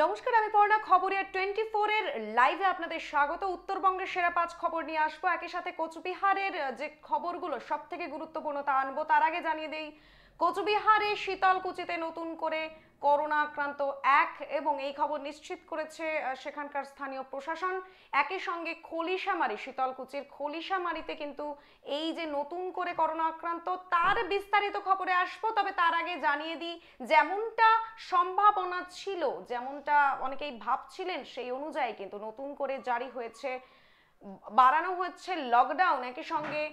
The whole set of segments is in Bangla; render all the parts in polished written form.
नमस्कार आमी पौर्णा खबरिया 24 लाइव आपनादेर स्वागत। उत्तरबंगे सेरा पाँच खबर निये आसबो, एकी साथे कोचबिहारेर जे खबरगुलो सबथेके गुरुत्वपूर्ण ता आनबो। तार आगे जानिये देई कोचबिहारे शीतलकुचिते नतून करे करोना आक्रांत एक एबं एई खबर निश्चित करेछे सेखानकार स्थानीय प्रशासन। एकी संगे खलिशामारी, शीतलकुचिर खलिशामारीते किन्तु एई जे नतून करे करोना आक्रांत तार विस्तारित खबरे आसबो। तबे तार आगे जानिये दिई जेमनटा सम्भावना छिलो, जेमनटा अनेकेई भाबछिलेन सेई अनुयायी किन्तु नतून करे जारी हयेछे, बाड़ानो हयेछे लकडाउन। एकी संगे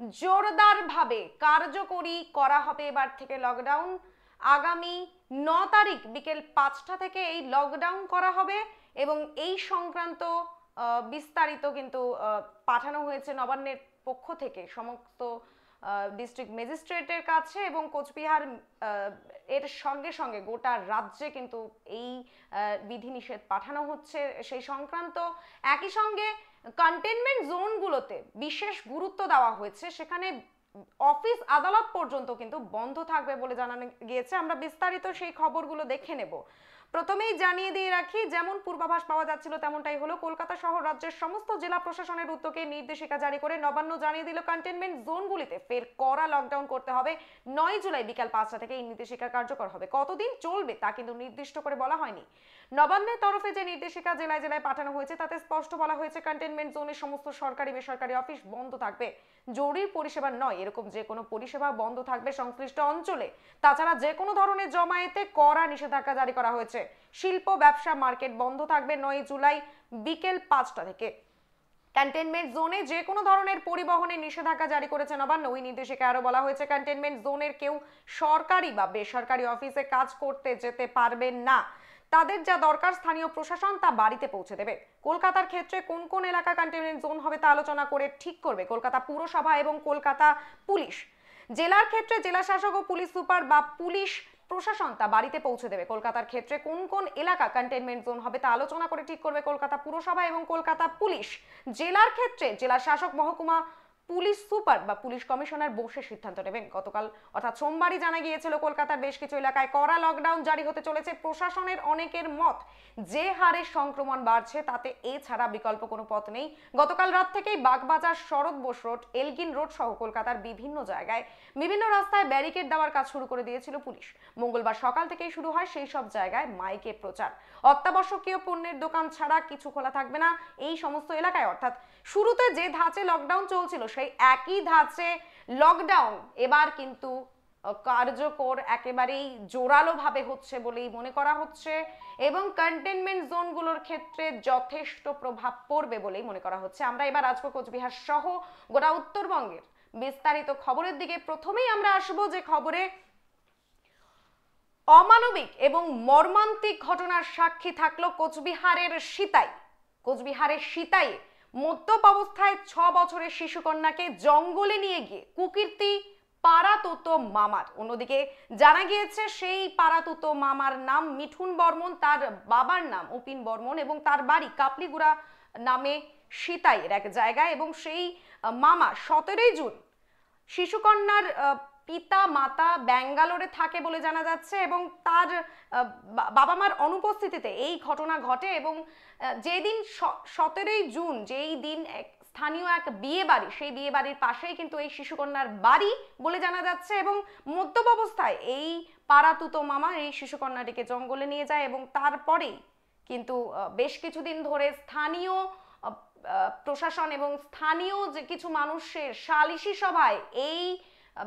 जोरदार भावे कार्यकरी करा हबे एबार थेके लकडाउन। आगामी 9 तारीख बिकेल 5टा थेके एई लकडाउन करा हबे एबं एई संक्रांत विस्तारित किन्तु पाठानो हयेछे नबान्नेर पक्ष थेके समस्त डिस्ट्रिक्ट मेजिस्ट्रेटेर काछे। एबं कोचबिहार एर संगे संगे गोटा राज्ये किन्तु एई विधिनिषेध पाठानो हच्छे सेई संक्रांत। एकई संगे कंटेनमेंट जोनगुलोते विशेष गुरुत्व देওয়া হয়েছে, সেখানে অফিস আদালত পর্যন্ত কিন্তু বন্ধ থাকবে বলে জানানো গিয়েছে। আমরা বিস্তারিত সেই খবরগুলো দেখে নেব। প্রথমেই জানিয়ে দিয়ে রাখি, যেমন পূর্বাভাস পাওয়া যাচ্ছিল তেমনটাই হলো। কলকাতা সহ রাজ্যের সমস্ত জেলা প্রশাসনের উদ্যোগে নির্দেশিকা জারি করে নবান্ন জানিয়ে দিল কন্টেইনমেন্ট জোনগুলিতে ফের কড়া লকডাউন করতে হবে। 9 জুলাই বিকাল 5টা থেকে এই নির্দেশিকা কার্যকর হবে। কতদিন চলবে তা কিন্তু নির্দিষ্ট করে বলা হয়নি। নবান্নের তরফে যে নির্দেশিকা জেলায় জেলায় পাঠানো হয়েছে তাতে স্পষ্ট বলা হয়েছে কন্টেইনমেন্ট জোনের সমস্ত সরকারি বেসরকারি অফিস বন্ধ থাকবে, জরুরি পরিষেবা নয় এরকম যে কোনো পরিষেবা বন্ধ থাকবে সংশ্লিষ্ট অঞ্চলে। তাছাড়া যে কোনো ধরনের জমায়েতে কড়া নিষেধাজ্ঞা জারি করা হয়েছে। শিল্প ব্যবসা মার্কেট বন্ধ থাকবে 9 জুলাই বিকেল 5টা থেকে। কন্টেইনমেন্ট জোনে যে কোনো ধরনের পরিবহনে নিষেধাজ্ঞা জারি করেছে নবান্ন। ওই নির্দেশিকায় আরো বলা হয়েছে কন্টেইনমেন্ট জোনের কেউ সরকারি বা বেসরকারি অফিসে কাজ করতে যেতে পারবেন না। তাদের যা দরকার স্থানীয় প্রশাসন তা বাড়িতে পৌঁছে দেবে। কলকাতার ক্ষেত্রে কোন কোন এলাকা কন্টেইনমেন্ট জোন হবে তা আলোচনা করে ঠিক করবে কলকাতা পুরসভা এবং কলকাতা পুলিশ। জেলার ক্ষেত্রে জেলা শাসক ও পুলিশ সুপার বা পুলিশ প্রশাসন তা বাড়িতে পৌঁছে দেবে। কলকাতার ক্ষেত্রে কোন কোন এলাকা কন্টেইনমেন্ট জোন হবে তা আলোচনা করে ঠিক করবে কলকাতা পুরসভা এবং কলকাতা পুলিশ। জেলার ক্ষেত্রে জেলা শাসক মহকুমা পুলিশ সুপার বা পুলিশ কমিশনার বসে সিদ্ধান্ত নেবেন। গতকাল অর্থাৎ সোমবারই জানা গিয়েছিল কলকাতার বেশ কিছু এলাকায় কড়া লকডাউন জারি হতে চলেছে। প্রশাসনের অনেকের মত, যে হারে সংক্রমণ বাড়ছে তাতে এছাড়া বিকল্প কোনো পথ নেই। গতকাল রাত থেকেই Bagbazar, Sarat Bose road, Elgin road সহ কলকাতার বিভিন্ন জায়গায় বিভিন্ন রাস্তায় ব্যারিকেড দেওয়ার কাজ শুরু করে দিয়েছিল পুলিশ। মঙ্গলবার সকাল থেকেই শুরু হয় সেই সব জায়গায় মাইকে প্রচার। অত্যাবশ্যকীয় পণ্যের দোকান ছাড়া কিছু খোলা থাকবে না এই সমস্ত এলাকায়। অর্থাৎ শুরুতে যে ধাঁচে লকডাউন চলছিল সেই একই ধাঁচে লকডাউন এবার কিন্তু কার্যকর একেবারেই জোরালো ভাবে হচ্ছে বলেই মনে করা হচ্ছে এবং কন্টেইনমেন্ট জোনগুলোর ক্ষেত্রে যথেষ্ট প্রভাব পড়বে বলেই মনে করা হচ্ছে। আমরা এবার আজকে কোচবিহার সহ গোটা উত্তরবঙ্গের বিস্তারিত খবরের দিকে। প্রথমেই আমরা আসবো যে খবরে অমানবিক এবং মর্মান্তিক ঘটনার সাক্ষী থাকলো কোচবিহারের সিতাই। কোচবিহারের সিতাই মদ্যপ অবস্থায় 6 বছরের শিশুকন্যাকে জঙ্গলে নিয়ে গিয়ে কুকীর্তি পাড়াতুতো মামার। অন্যদিকে জানা গিয়েছে সেই পাড়াতুতো মামার নাম মিঠুন বর্মন, তার বাবার নাম উপিন বর্মন এবং তার বাড়ি কাপলিগুড়া নামে সিতাইয়ের এক জায়গায়। এবং সেই মামা 17 জুন শিশুকন্যার পিতা মাতা ব্যাঙ্গালোরে থাকে বলে জানা যাচ্ছে এবং তার বাবা মার অনুপস্থিতিতে এই ঘটনা ঘটে। এবং যেদিন 17 জুন যেই দিন স্থানীয় এক বিয়ে বাড়ি, সেই বিয়ে বাড়ির পাশেই কিন্তু এই শিশুকন্যার বাড়ি বলে জানা যাচ্ছে এবং মদ্যপ অবস্থায় এই পাড়াতুতো মামা এই শিশুকন্যাটিকে জঙ্গলে নিয়ে যায় এবং তারপরেই কিন্তু বেশ কিছুদিন ধরে স্থানীয় প্রশাসন এবং স্থানীয় যে কিছু মানুষের সালিশি সভায় এই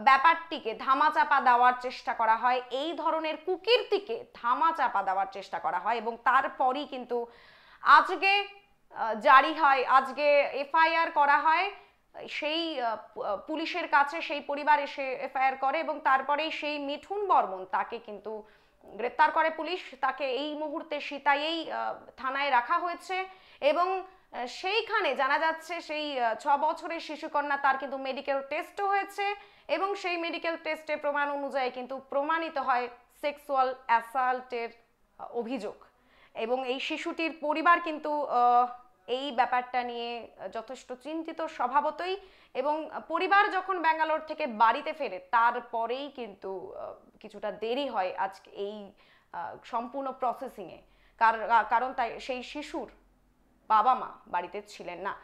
ব্যাপারটিকে ধামাচাপা দেওয়ার চেষ্টা করা হয়, এই ধরনের কুকীর্তিকে ধামাচাপা দেওয়ার চেষ্টা করা হয় এবং তারপরই কিন্তু আজকে জারি হয়, আজকে এফআইআর করা হয় সেই পুলিশের কাছে। সেই পরিবার এসে এফআইআর করে এবং তারপরেই সেই মিঠুন বর্মন তাকে কিন্তু গ্রেপ্তার করে পুলিশ। তাকে এই মুহূর্তে সিতাইয়েই থানায় রাখা হয়েছে এবং সেইখানে জানা যাচ্ছে সেই 6 বছরের শিশুকন্যা তার কিন্তু মেডিকেল টেস্টও হয়েছে এবং সেই মেডিকেল টেস্টে প্রমাণ অনুযায়ী কিন্তু প্রমাণিত হয় সেক্সুয়াল অ্যাসাল্টের অভিযোগ। এবং এই শিশুটির পরিবার কিন্তু এই ব্যাপারটা নিয়ে যথেষ্ট চিন্তিত স্বভাবতই এবং পরিবার যখন ব্যাঙ্গালোর থেকে বাড়িতে ফেরে তারপরেই কিন্তু কিছুটা দেরি হয় আজকে এই সম্পূর্ণ প্রসেসিংয়ে। कारण ताई सेई शिशुर बाबा मा बाड़ीते छिलेन ना।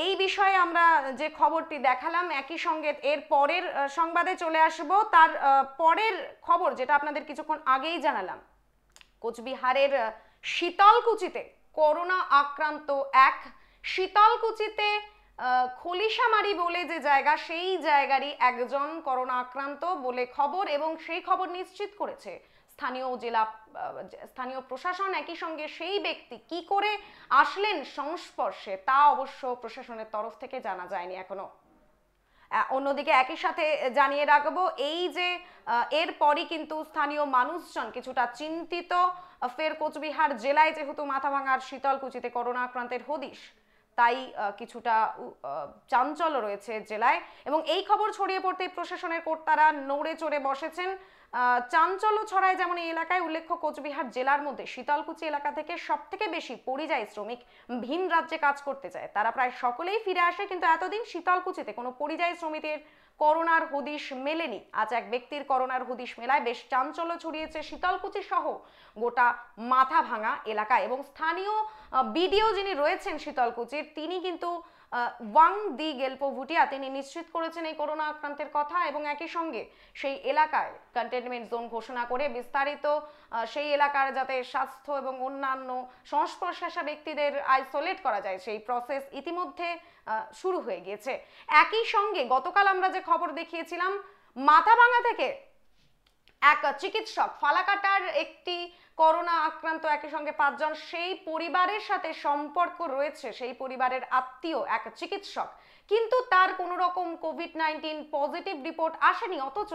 এই বিষয়ে আমরা যে খবরটি দেখালাম একই সঙ্গে এর পরের সংবাদে চলে আসব। তার পরের খবর যেটা আপনাদের কিছুক্ষণ আগেই জানালাম, কোচবিহারের শীতলকুচিতে করোনা আক্রান্ত এক। শীতলকুচিতে খলিশামারি বলে যে জায়গা, সেই জায়গারই একজন করোনা আক্রান্ত বলে খবর এবং সেই খবর নিশ্চিত করেছে স্থানীয় জেলা স্থানীয় প্রশাসন। একই সঙ্গে সেই ব্যক্তি কি করে আসলেন সংস্পর্শে তা অবশ্য প্রশাসনের তরফ থেকে জানা যায়নি এখনো। অন্যদিকে একই সাথে জানিয়ে রাখবো এই যে এরপরই কিন্তু স্থানীয় মানুষজন কিছুটা চিন্তিত। ফের কোচবিহার জেলায় যেহেতু মাথাভাঙার শীতলকুচিতে করোনা আক্রান্তের হদিশ, তাই কিছুটা চাঞ্চল্য রয়েছে জেলায় এবং এই খবর ছড়িয়ে পড়তে প্রশাসনের কর্তারা নড়ে চড়ে বসেছেন। চাঞ্চল্য ছড়ায় যেমন এই এলাকায়। উল্লেখ্য কোচবিহার জেলার মধ্যে শীতলকুচি এলাকা থেকে সব থেকে বেশি পরিযায়ী শ্রমিক ভিন রাজ্যে কাজ করতে যায়, তারা প্রায় সকলেই ফিরে আসে, কিন্তু এতদিন শীতলকুচিতে কোনো পরিযায়ী শ্রমিকের করোনার হদিশ মেলেনি। আজ এক ব্যক্তির করোনার হদিশ মেলায় বেশ চাঞ্চল্য ছড়িয়েছে শীতলকুচি সহ গোটা মাথাভাঙা এলাকায়। এবং স্থানীয় বিডিও যিনি রয়েছেন শীতলকুচির, তিনি কিন্তু ওয়াং দি গেল্পো ভুটিয়া তিনি নিশ্চিত করেছেন এই করোনা আক্রান্তের কথা এবং একই সঙ্গে সেই এলাকায় কন্টেনমেন্ট জোন ঘোষণা করে বিস্তারিত সেই এলাকার যাতে স্বাস্থ্য এবং অন্যান্য সংস্পর্শে আসা ব্যক্তিদের আইসোলেট করা যায় সেই প্রসেস ইতিমধ্যে শুরু হয়ে গিয়েছে। একই সঙ্গে গতকাল আমরা যে খবর দেখিয়েছিলাম, মাথাভাঙা থেকে এক চিকিৎসক ফালাকাটার একটি করোনা আক্রান্ত, একই সঙ্গে পাঁচজন, সেই পরিবারের সাথে সম্পর্ক রয়েছে, সেই পরিবারের আত্মীয় এক চিকিৎসক, কিন্তু তার কোনো রকম কোভিড-19 পজিটিভ রিপোর্ট আসেনি। অথচ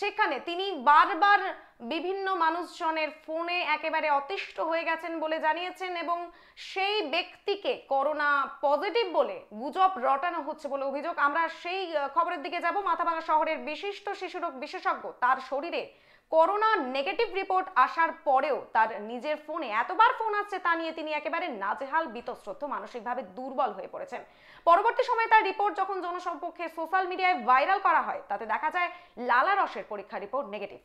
সেখানে তিনি বারবার বিভিন্ন মানুষজনের ফোনে একেবারে অতিষ্ঠ হয়ে গেছেন বলে জানিয়েছেন এবং সেই ব্যক্তিকে করোনা পজিটিভ বলে গুজব রটানো হচ্ছে বলে অভিযোগ। আমরা সেই খবরের দিকে যাব। মাথাভাঙা শহরের বিশিষ্ট শিশুরোগ বিশেষজ্ঞ, তার শরীরে করোনা নেগেটিভ রিপোর্ট আসার পরেও তার নিজের ফোনে এতবার ফোন আসছে তা নিয়ে তিনি একেবারে নাজেহাল, বিতশ্রদ্ধ, মানসিকভাবে দুর্বল হয়ে পড়েছেন। পরবর্তী সময়ে তার রিপোর্ট যখন জনসম্মুখে সোশ্যাল মিডিয়ায় ভাইরাল করা হয়, তাতে দেখা যায় লালা রসের পরীক্ষা রিপোর্ট নেগেটিভ।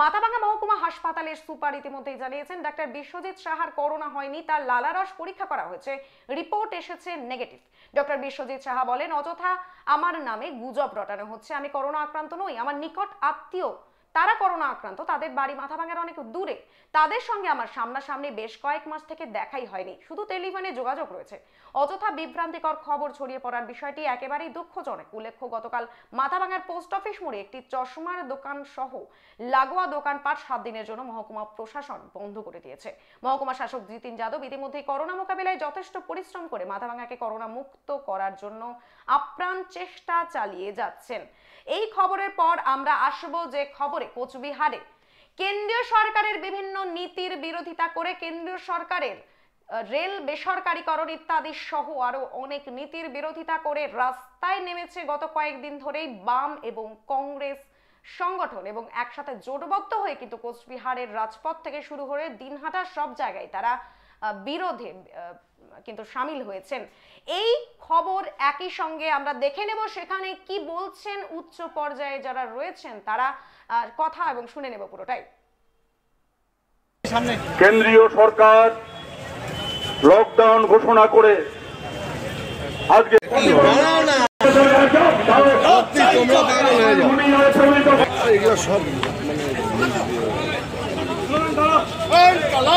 মাথাভাঙা মহকুমা হাসপাতালের সুপার ইতিমধ্যেই জানিয়েছেন ডাক্তার বিশ্বজিৎ সাহার করোনা হয়নি, তার লালা রস পরীক্ষা করা হয়েছে, রিপোর্ট এসেছে নেগেটিভ। ডক্টর বিশ্বজিৎ সাহা বলেন, অযথা আমার নামে গুজব রটানো হচ্ছে, আমি করোনা আক্রান্ত নই, আমার নিকট আত্মীয় তারা করোনা আক্রান্ত, তাদের বাড়ি মাথাভাঙার অনেক দূরে, তাদের সঙ্গে আমার সামনাসামনি বেশ কয়েক মাস থেকে দেখাই হয়নি, শুধু টেলিফোনে যোগাযোগ রয়েছে। অযথা বিভ্রান্তিকর খবর ছড়িয়ে পড়ার বিষয়টি একেবারেই দুঃখজনক। উল্লেখ্য গতকাল মাথাভাঙার পোস্ট অফিস মোড়ে একটি চশমার দোকান সহ লাগোয়া দোকানপাট 7 দিনের জন্য মহকুমা প্রশাসন বন্ধ করে দিয়েছে। মহকুমা শাসক জিতিন যাদব ইতিমধ্যেই করোনা মোকাবিলায় যথেষ্ট পরিশ্রম করে মাথাভাঙাকে করোনা মুক্ত করার জন্য আপ্রাণ চেষ্টা চালিয়ে যাচ্ছেন। এই খবরের পর আমরা আসব যে খবর কোচবিহারে কেন্দ্রীয় সরকারের বিভিন্ন নীতির বিরোধিতা করে কেন্দ্রীয় সরকারের রেল বেসরকারীকরণ ইত্যাদি সহ আরো অনেক নীতির বিরোধিতা করে রাস্তায় নেমেছে গত কয়েকদিন ধরেই বাম এবং কংগ্রেস সংগঠন এবং একসাথে জোটবদ্ধ হয়ে কিন্তু কোচবিহারের রাজপথ থেকে শুরু করে দিনহাটা সব জায়গায় তারা বিরোধে কিন্তু সামিল হয়েছেন। এই খবর একই সঙ্গে আমরা দেখে নেব সেখানে কি বলছেন উচ্চ পর্যায়ে যারা রয়েছেন তারা, কথা এবং শুনে নেব পুরোটাই। কেন্দ্রীয় সরকার লকডাউন ঘোষণা করে আজকে প্রতিবাদে আজকের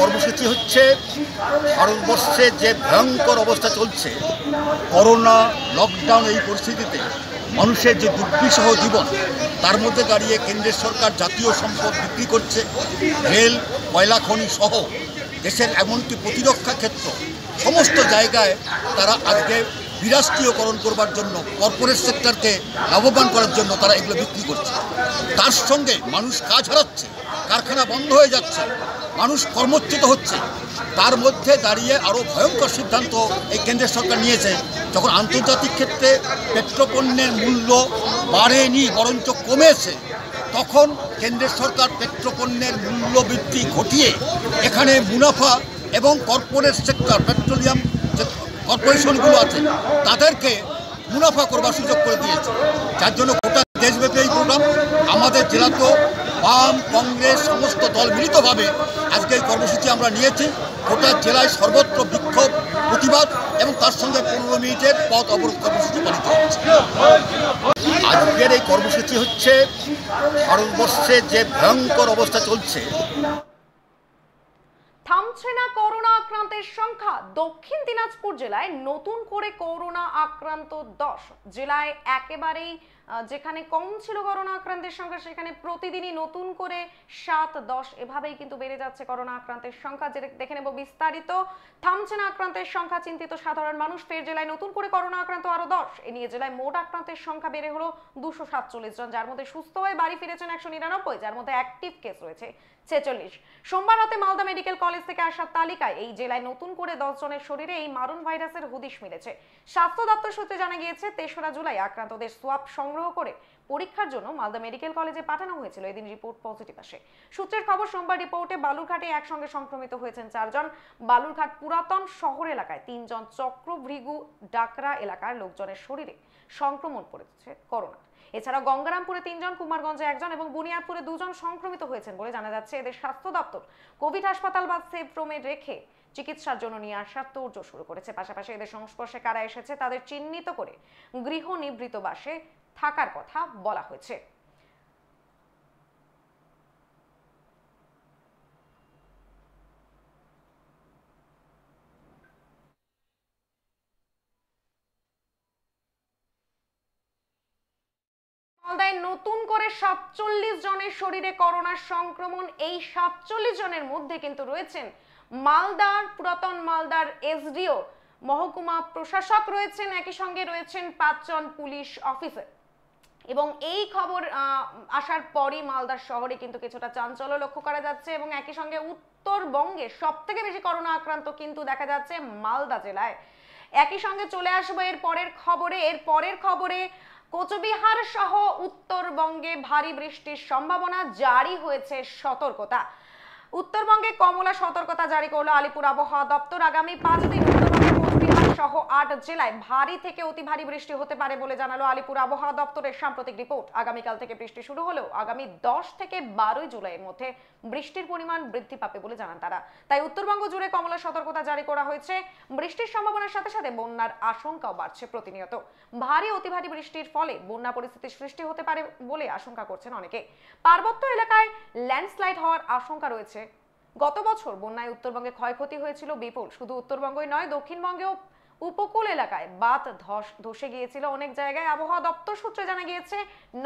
কর্মসূচি হচ্ছে ভারতবর্ষে যে ভয়ঙ্কর অবস্থা চলছে, করোনা লকডাউন, এই পরিস্থিতিতে মানুষের যে দুর্বিষহ জীবন, তার মধ্যে দাঁড়িয়ে কেন্দ্রের সরকার জাতীয় সম্পদ বিক্রি করছে। রেল, কয়লা খনি সহ দেশের এমনকি প্রতিরক্ষা ক্ষেত্র সমস্ত জায়গায় তারা আজকে বিরাষ্ট্রীয়করণ করবার জন্য, কর্পোরেট সেক্টরকে লাভবান করার জন্য তারা এগুলো বিক্রি করছে। তার সঙ্গে মানুষ কাজ হারাচ্ছে, कारखाना बंध हो जाচ্ছে মানুষ কর্মচ্যুত হচ্ছে তার মধ্যে দাঁড়িয়ে আরও ভয়ঙ্কর সিদ্ধান্ত এই কেন্দ্র সরকার নিয়েছে যখন আন্তর্জাতিক ক্ষেত্রে পেট্রোপণ্যের মূল্য বাড়েনি বরঞ্চ কমেছে তখন কেন্দ্র সরকার পেট্রোপণ্যের মূল্য বৃদ্ধি ঘটিয়ে এখানে মুনাফা এবং কর্পোরেট সেক্টর পেট্রোলিয়াম যে কর্পোরেশনগুলো আছে তাদেরকে মুনাফা করবার সুযোগ করে দিয়েছে যার জন্য গোটা দেশব্যাপী এই প্রোগ্রাম আমাদের জেলাতেও বাম কংগ্রেস সমস্ত দল মিলিতভাবে আজকে এই কর্মসূচি আমরা নিয়েছি গোটা জেলায় সর্বত্র বিক্ষোভ প্রতিবাদ এবং তার সঙ্গে 15 মিনিটের পথ অবরোধ কর্মসূচি পালিত হচ্ছে আজকের এই কর্মসূচি হচ্ছে ভারতবর্ষে যে ভয়ঙ্কর অবস্থা চলছে থামছে না করোনা আক্রান্তের সংখ্যা দক্ষিণ দিনাজপুর জেলায় নতুন করে করোনা আক্রান্ত 10 জেলায় একেবারেই যেখানে কম ছিল করোনা আক্রান্তের সংখ্যা সেখানে প্রতিদিনই নতুন করে 7-10 এভাবেই কিন্তু বেড়ে যাচ্ছে করোনা আক্রান্তের সংখ্যা দেখে নেব বিস্তারিত থামছে না আক্রান্তের সংখ্যা চিন্তিত সাধারণ মানুষ ফের জেলায় নতুন করে করোনা আক্রান্ত আরো 10 এ নিয়ে জেলায় মোট আক্রান্তের সংখ্যা বেড়ে হলো 247 জন যার মধ্যে সুস্থ হয়ে বাড়ি ফিরেছেন 199 যার মধ্যে অ্যাক্টিভ কেস রয়েছে 46 সোমবার রাতে মালদা মেডিকেল কলেজ থেকে আসা তালিকায় এই জেলায় নতুন করে 10 জনের শরীরে এই মারণ ভাইরাসের হদিশ মিলেছে স্বাস্থ্য দপ্তর সূত্রে জানা গিয়েছে 23 জুলাই আক্রান্তদের সোয়াব করে পরীক্ষার জন্য মালদা মেডিকেল কলেজে পাঠানো হয়েছিল এদিন রিপোর্ট পজিটিভ আসে সূত্রের খবর সোমবার রিপোর্টে বালুরঘাটে একসঙ্গে সংক্রমিত হয়েছেন 4 জন বালুরঘাট পুরাতন শহর এলাকায় 3 জন চক্রভৃগু ডাকরা এলাকার লোকজনের শরীরে সংক্রমণ পড়েছে করোনা এছাড়া গঙ্গারামপুরে 3 জন কুমারগঞ্জে 1 জন এবং বুনিয়াদপুরে 2 জন সংক্রমিত হয়েছেন বলে জানা যাচ্ছে এদের স্বাস্থ্য দপ্তর কোভিড হাসপাতাল বা সেফ রুমে রেখে চিকিৎসার জন্য নিয়ে আসার তোড়জোড় শুরু করেছে পাশাপাশি এদের সংস্পর্শে কারা এসেছে তাদের চিহ্নিত করে গৃহ নিবৃত বাসে থাকার কথা বলা হয়েছে মালদায় নতুন করে 47 জনের শরীরে করোনা সংক্রমণ এই 47 জনের মধ্যে কিন্তু রয়েছেন মালদার পুরাতন মালদার এসডিও মহকুমা প্রশাসক রয়েছেন একই সঙ্গে রয়েছেন 5 জন পুলিশ অফিসার এবং এই খবর আসার পরই মালদা শহরে কিন্তু কিছুটা চাঞ্চল্য লক্ষ্য করা যাচ্ছে এবং একই সঙ্গে উত্তরবঙ্গে সবথেকে বেশি করোনা আক্রান্ত কিন্তু দেখা যাচ্ছে মালদা জেলায় একই সঙ্গে চলে আসবো এর পরের খবরে কোচবিহার সহ উত্তরবঙ্গে ভারী বৃষ্টির সম্ভাবনা জারি হয়েছে সতর্কতা উত্তরবঙ্গে কমলা সতর্কতা জারি করলো আলিপুর আবহাওয়া দপ্তর আগামী 5 দিন উত্তরবঙ্গে কোচবিহার সহ 8 জেলায় ভারী থেকে অতি ভারী বৃষ্টি হতে পারে বলে জানালো আলিপুর আবহাওয়া দপ্তরের সাম্প্রতিক রিপোর্ট আগামীকাল থেকে বৃষ্টি শুরু হলেও আগামী 10 থেকে 12 জুলাইয়ের মধ্যে বৃষ্টির পরিমাণ বৃদ্ধি পাবে বলে জানান তারা তাই উত্তরবঙ্গ জুড়ে কমলা সতর্কতা জারি করা হয়েছে বৃষ্টির সম্ভাবনার সাথে সাথে বন্যার আশঙ্কাও বাড়ছে প্রতিনিয়ত ভারী অতি ভারী বৃষ্টির ফলে বন্যা পরিস্থিতির সৃষ্টি হতে পারে বলে আশঙ্কা করছেন অনেকে পার্বত্য এলাকায় ল্যান্ডস্লাইড হওয়ার আশঙ্কা রয়েছে গত বছর বন্যায় উত্তরবঙ্গে ক্ষয়ক্ষতি হয়েছিল বিপুল শুধু উত্তরবঙ্গই নয় দক্ষিণবঙ্গেও উপকূল এলাকায় বাঁধ ধসে গিয়েছিল অনেক জায়গায় আবহাওয়া দপ্তর সূত্রে জানা গিয়েছে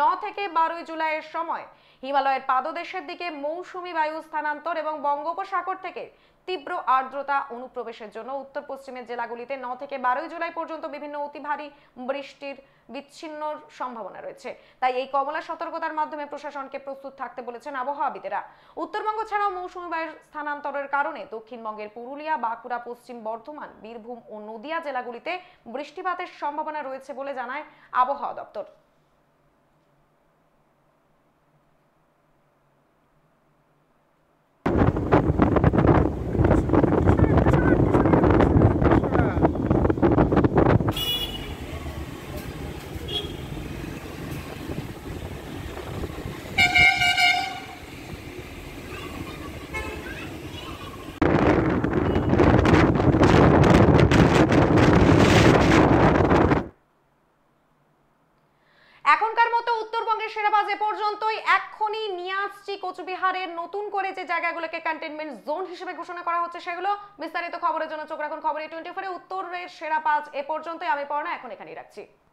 9 থেকে 12 জুলাইয়ের সময় হিমালয়ের পাদদেশের দিকে মৌসুমি বায়ু স্থানান্তর এবং বঙ্গোপসাগর থেকে তীব্র আর্দ্রতা অনুপ্রবেশের জন্য উত্তর পশ্চিমের জেলাগুলিতে 9 থেকে 12 জুলাই পর্যন্ত বিভিন্ন অতি ভারী বৃষ্টির বিচ্ছিন্ন সম্ভাবনা রয়েছে তাই এই কমলা সতর্কতার মাধ্যমে প্রশাসনকে প্রস্তুত থাকতে বলেছেন আবহাওয়াবিদেরা উত্তরবঙ্গ ছাড়াও মৌসুমি বায়ুর স্থানান্তরের কারণে দক্ষিণবঙ্গের পুরুলিয়া বাঁকুড়া পশ্চিম বর্ধমান বীরভূম ও নদিয়া জেলাগুলিতে বৃষ্টিপাতের সম্ভাবনা রয়েছে বলে জানায় আবহাওয়া দপ্তর কোচবিহারের নতুন করে যে জায়গাগুলোকে কন্টেইনমেন্ট জোন হিসেবে ঘোষণা করা হচ্ছে সেগুলো বিস্তারিত খবরের জন্য চোখ রাখুন খবরে 24 উত্তরের সেরা 5 এ পর্যন্ত আমি পড়না এখন এখানেই রাখছি।